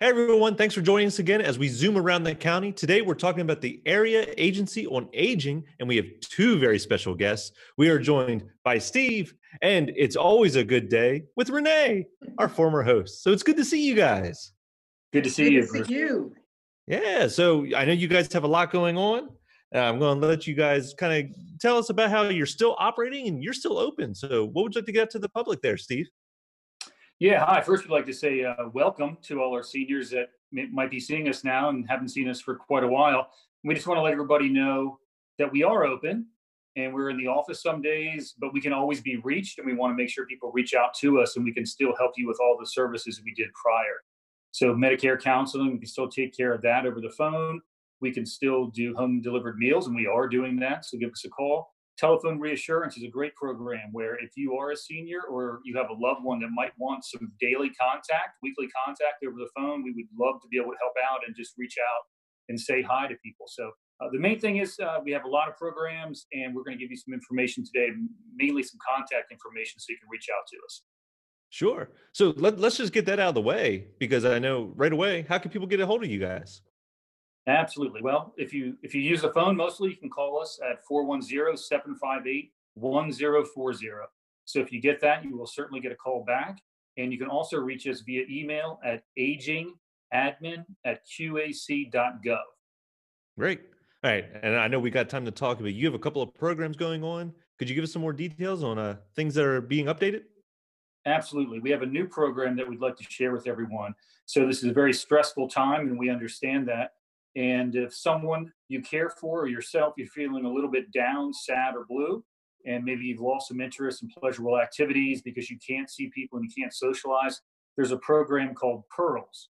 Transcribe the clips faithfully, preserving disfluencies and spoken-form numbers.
Hey everyone, thanks for joining us again as we zoom around the county. Today we're talking about the Area Agency on Aging, and we have two very special guests. We are joined by Steve, and it's always a good day with Renee, our former host. So it's good to see you guys. Good to see you. Good to see you. Yeah, so I know you guys have a lot going on. Uh, I'm going to let you guys kind of tell us about how you're still operating and you're still open. So what would you like to get out to the public there, Steve? Yeah, hi. First, we'd like to say uh, welcome to all our seniors that m might be seeing us now and haven't seen us for quite a while. We just want to let everybody know that we are open and we're in the office some days, but we can always be reached, and we want to make sure people reach out to us and we can still help you with all the services we did prior. So Medicare counseling, we can still take care of that over the phone. We can still do home delivered meals, and we are doing that, so give us a call. Telephone reassurance is a great program where if you are a senior or you have a loved one that might want some daily contact, weekly contact over the phone, we would love to be able to help out and just reach out and say hi to people. So uh, the main thing is uh, we have a lot of programs, and we're going to give you some information today, mainly some contact information so you can reach out to us. Sure. So let, let's just get that out of the way, because I know right away, how can people get a hold of you guys? Absolutely. Well, if you if you use the phone mostly, you can call us at four one zero, seven five eight, one zero four zero. So if you get that, you will certainly get a call back. And you can also reach us via email at agingadmin at Q A C dot gov. Great. All right. And I know we got time to talk, but you have a couple of programs going on. Could you give us some more details on uh, things that are being updated? Absolutely. We have a new program that we'd like to share with everyone. So this is a very stressful time, and we understand that. And if someone you care for or yourself, you're feeling a little bit down, sad, or blue, and maybe you've lost some interest in pleasurable activities because you can't see people and you can't socialize, there's a program called Pearls.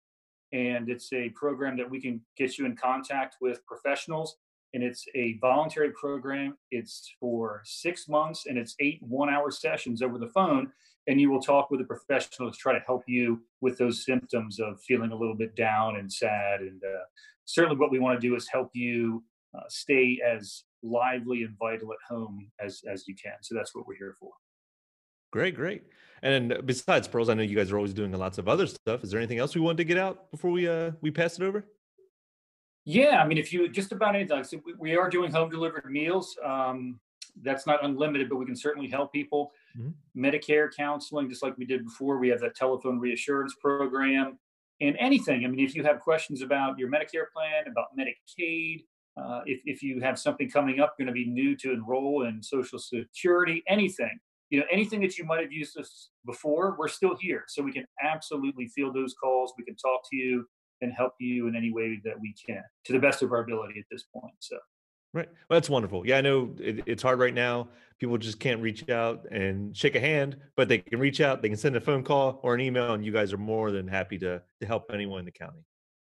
And it's a program that we can get you in contact with professionals. And it's a voluntary program. It's for six months, and it's eight one-hour sessions over the phone. And you will talk with a professional to try to help you with those symptoms of feeling a little bit down and sad. And uh, certainly what we want to do is help you uh, stay as lively and vital at home as, as you can. So that's what we're here for. Great, great. And besides Pearls, I know you guys are always doing lots of other stuff. Is there anything else we wanted to get out before we, uh, we pass it over? Yeah, I mean, if you just about anything, so we are doing home delivered meals. Um, that's not unlimited, but we can certainly help people. Mm-hmm. Medicare counseling, just like we did before. We have that telephone reassurance program, and anything. I mean, if you have questions about your Medicare plan, about Medicaid, uh, if, if you have something coming up, you're going to be new to enroll in Social Security, anything, you know, anything that you might have used us before, we're still here. So we can absolutely field those calls. We can talk to you and help you in any way that we can to the best of our ability at this point. So. Right. Well, that's wonderful. Yeah, I know it, it's hard right now. People just can't reach out and shake a hand, but they can reach out. They can send a phone call or an email, and you guys are more than happy to, to help anyone in the county.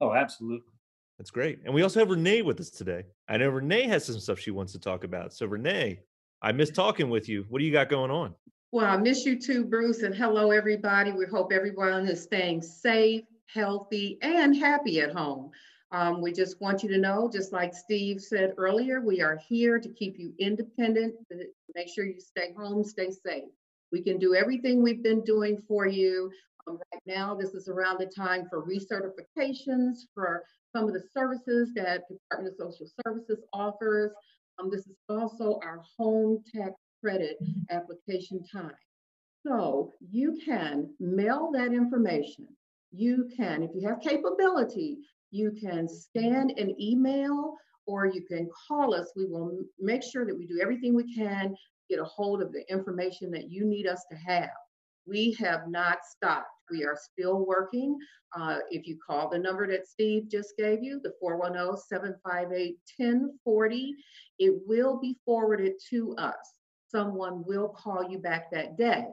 Oh, absolutely. That's great. And we also have Renee with us today. I know Renee has some stuff she wants to talk about. So Renee, I miss talking with you. What do you got going on? Well, I miss you too, Bruce. And hello, everybody. We hope everyone is staying safe, healthy, and happy at home. Um, we just want you to know, just like Steve said earlier, we are here to keep you independent, to make sure you stay home, stay safe. We can do everything we've been doing for you. Um, right now, this is around the time for recertifications for some of the services that the Department of Social Services offers. Um, this is also our home tax credit application time. So you can mail that information. You can, if you have capability, you can scan an email, or you can call us. We will make sure that we do everything we can to get a hold of the information that you need us to have. We have not stopped. We are still working. Uh, if you call the number that Steve just gave you, the four one zero, seven five eight, one zero four zero, it will be forwarded to us. Someone will call you back that day.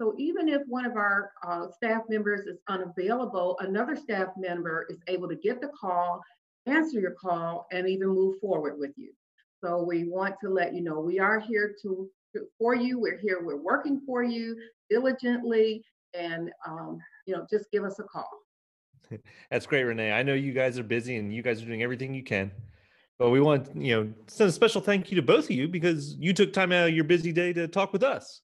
So even if one of our uh, staff members is unavailable, another staff member is able to get the call, answer your call, and even move forward with you. So we want to let you know we are here to, to for you. We're here. We're working for you diligently, and um, you know, just give us a call. That's great, Renee. I know you guys are busy, and you guys are doing everything you can. But we want you know send a special thank you to both of you, because you took time out of your busy day to talk with us.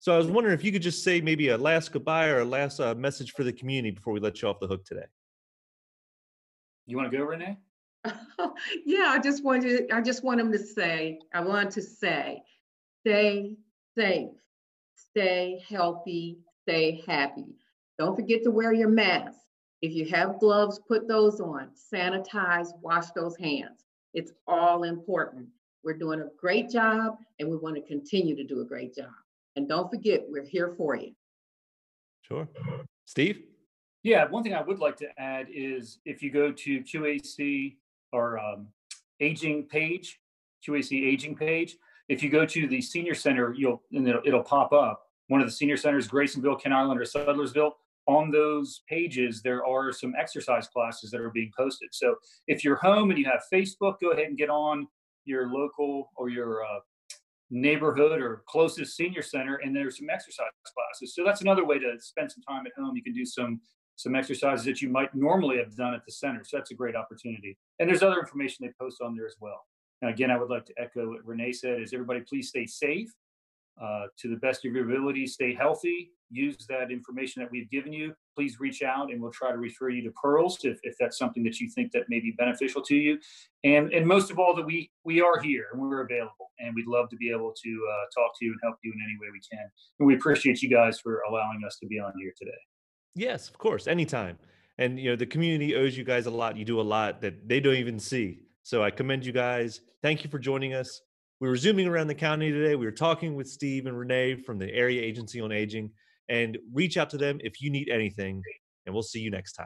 So I was wondering if you could just say maybe a last goodbye or a last uh, message for the community before we let you off the hook today. You want to go, Renee? Yeah, I just wanted, I just want them to say, I want to say, stay safe, stay healthy, stay happy. Don't forget to wear your mask. If you have gloves, put those on. Sanitize, wash those hands. It's all important. We're doing a great job and we want to continue to do a great job. And don't forget, we're here for you. Sure. Steve? Yeah, one thing I would like to add is if you go to Q A C or um, aging page, Q A C aging page, if you go to the senior center, you'll and it'll, it'll pop up. One of the senior centers, Graysonville, Kent Island, or Sudlersville, on those pages, there are some exercise classes that are being posted. So if you're home and you have Facebook, go ahead and get on your local or your uh, neighborhood or closest senior center, and there's some exercise classes. So that's another way to spend some time at home. You can do some, some exercises that you might normally have done at the center. So that's a great opportunity. And there's other information they post on there as well. And again, I would like to echo what Renee said, is everybody please stay safe. Uh, to the best of your ability, stay healthy, use that information that we've given you. Please reach out and we'll try to refer you to Pearls if, if that's something that you think that may be beneficial to you. And, and most of all, that we, we are here and we're available and we'd love to be able to uh, talk to you and help you in any way we can. And we appreciate you guys for allowing us to be on here today. Yes, of course, anytime. And, you know, the community owes you guys a lot. You do a lot that they don't even see. So I commend you guys. Thank you for joining us. We were zooming around the county today. We were talking with Steve and Renee from the Area Agency on Aging, and reach out to them if you need anything, and we'll see you next time.